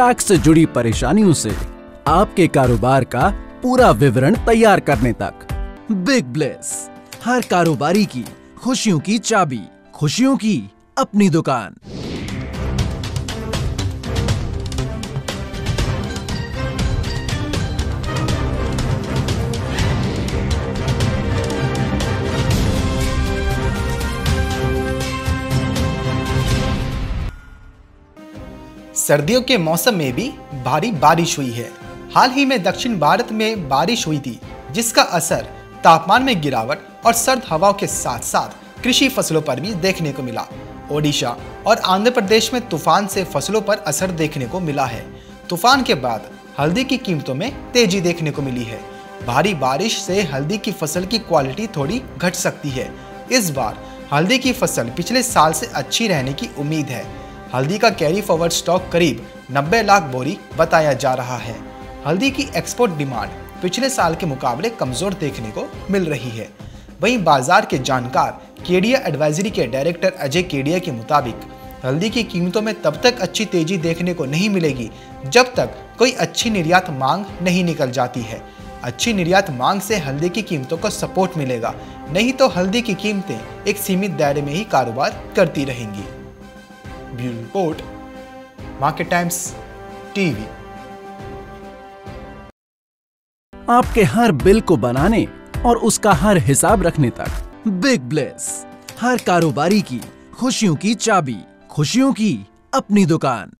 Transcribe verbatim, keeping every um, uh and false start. Tax से जुड़ी परेशानियों से आपके कारोबार का पूरा विवरण तैयार करने तक। बिग ब्लेस, हर कारोबारी की खुशियों की चाबी, खुशियों की अपनी दुकान। सर्दियों के मौसम में भी भारी बारिश हुई है। हाल ही में दक्षिण भारत में बारिश हुई थी, जिसका असर तापमान में गिरावट और सर्द हवाओं के साथ साथ कृषि फसलों पर भी देखने को मिला। ओडिशा और आंध्र प्रदेश में तूफान से फसलों पर असर देखने को मिला है। तूफान के बाद हल्दी की कीमतों में तेजी देखने को मिली है। भारी बारिश से हल्दी की फसल की क्वालिटी थोड़ी घट सकती है। इस बार हल्दी की फसल पिछले साल से अच्छी रहने की उम्मीद है। हल्दी का कैरी फॉरवर्ड स्टॉक करीब नब्बे लाख बोरी बताया जा रहा है। हल्दी की एक्सपोर्ट डिमांड पिछले साल के मुकाबले कमजोर देखने को मिल रही है। वहीं बाजार के जानकार केडिया एडवाइजरी के डायरेक्टर अजय केडिया के मुताबिक हल्दी की कीमतों में तब तक अच्छी तेजी देखने को नहीं मिलेगी जब तक कोई अच्छी निर्यात मांग नहीं निकल जाती है। अच्छी निर्यात मांग से हल्दी की कीमतों को सपोर्ट मिलेगा, नहीं तो हल्दी की कीमतें एक सीमित दायरे में ही कारोबार करती रहेंगी। Bureau report, market times TV. आपके हर बिल को बनाने और उसका हर हिसाब रखने तक। बिग ब्लेस, हर कारोबारी की खुशियों की चाबी, खुशियों की अपनी दुकान।